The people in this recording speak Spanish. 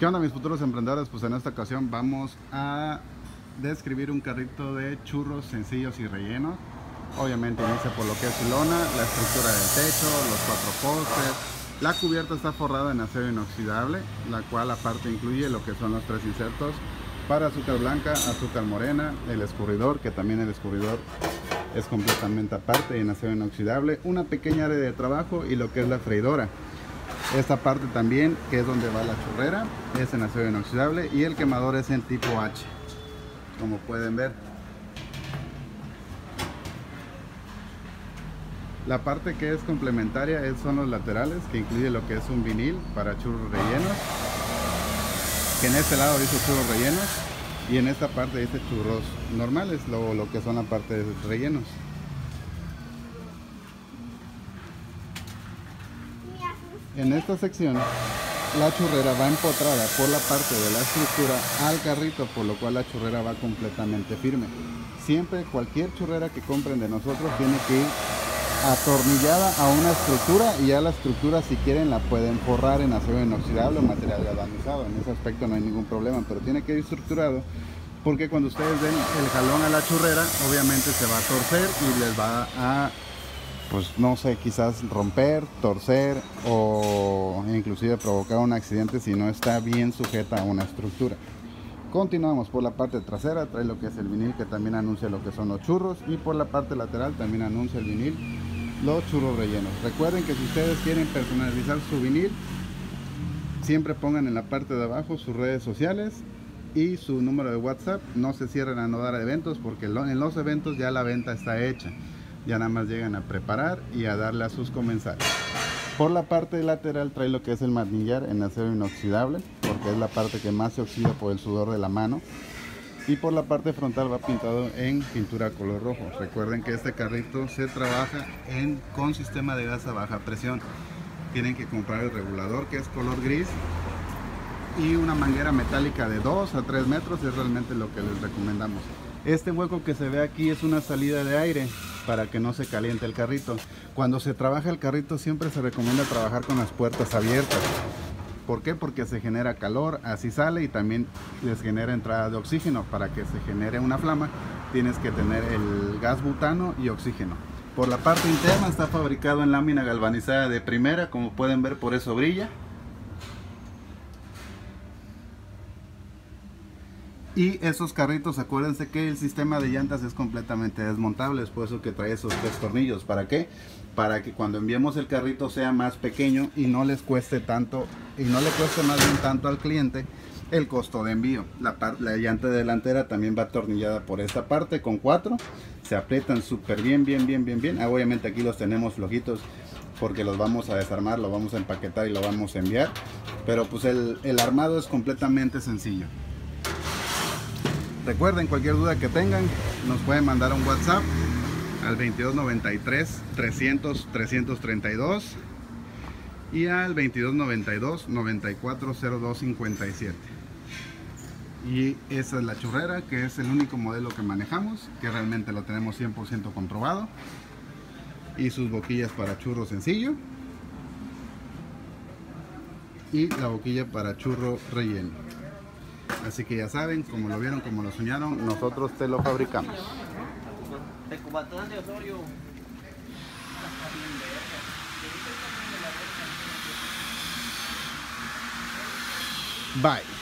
¿Qué onda, mis futuros emprendedores? Pues en esta ocasión vamos a describir un carrito de churros sencillos y rellenos. Obviamente inicia por lo que es lona, la estructura del techo, los 4 postes. La cubierta está forrada en acero inoxidable, la cual aparte incluye lo que son los 3 insertos para azúcar blanca, azúcar morena, el escurridor, que también el escurridor es completamente aparte y en acero inoxidable, una pequeña área de trabajo y lo que es la freidora. Esta parte también, que es donde va la churrera, es en acero inoxidable y el quemador es en tipo H, como pueden ver. La parte que es complementaria son los laterales, que incluye lo que es un vinil para churros rellenos, que en este lado dice churros rellenos y en esta parte dice churros normales, lo que son la parte de rellenos. En esta sección la churrera va empotrada por la parte de la estructura al carrito, por lo cual la churrera va completamente firme. Siempre cualquier churrera que compren de nosotros tiene que ir atornillada a una estructura, y ya la estructura, si quieren, la pueden forrar en acero inoxidable o material galvanizado. En ese aspecto no hay ningún problema, pero tiene que ir estructurado, porque cuando ustedes den el jalón a la churrera, obviamente se va a torcer y les va a, pues no sé, quizás romper, torcer o inclusive provocar un accidente si no está bien sujeta a una estructura. Continuamos por la parte trasera, trae lo que es el vinil, que también anuncia lo que son los churros, y por la parte lateral también anuncia el vinil, los churros rellenos. Recuerden que si ustedes quieren personalizar su vinil, siempre pongan en la parte de abajo sus redes sociales y su número de WhatsApp. No se cierren a no dar eventos, porque en los eventos ya la venta está hecha, ya nada más llegan a preparar y a darle a sus comensales. Por la parte lateral trae lo que es el manillar en acero inoxidable, porque es la parte que más se oxida por el sudor de la mano, y por la parte frontal va pintado en pintura color rojo. Recuerden que este carrito se trabaja con sistema de gas a baja presión. Tienen que comprar el regulador, que es color gris, y una manguera metálica de 2 a 3 metros es realmente lo que les recomendamos. Este hueco que se ve aquí es una salida de aire para que no se caliente el carrito. Cuando se trabaja el carrito siempre se recomienda trabajar con las puertas abiertas. ¿Por qué? Porque se genera calor, así sale, y también les genera entrada de oxígeno. Para que se genere una flama tienes que tener el gas butano y oxígeno. Por la parte interna está fabricado en lámina galvanizada de primera, como pueden ver, por eso brilla. Y esos carritos, acuérdense que el sistema de llantas es completamente desmontable, es por eso que trae esos 3 tornillos. ¿Para qué? Para que cuando enviemos el carrito sea más pequeño y no les cueste tanto, y no le cueste más bien tanto al cliente el costo de envío. La llanta delantera también va atornillada por esta parte con 4. Se aprietan súper bien. Obviamente aquí los tenemos flojitos porque los vamos a desarmar, los vamos a empaquetar y los vamos a enviar. Pero pues el armado es completamente sencillo. Recuerden, cualquier duda que tengan, nos pueden mandar un WhatsApp al 2293-300-332 y al 2292-940257. Y esa es la churrera, que es el único modelo que manejamos, que realmente lo tenemos 100% comprobado. Y sus boquillas para churro sencillo y la boquilla para churro relleno. Así que ya saben, como lo vieron, como lo soñaron, nosotros te lo fabricamos. Bye.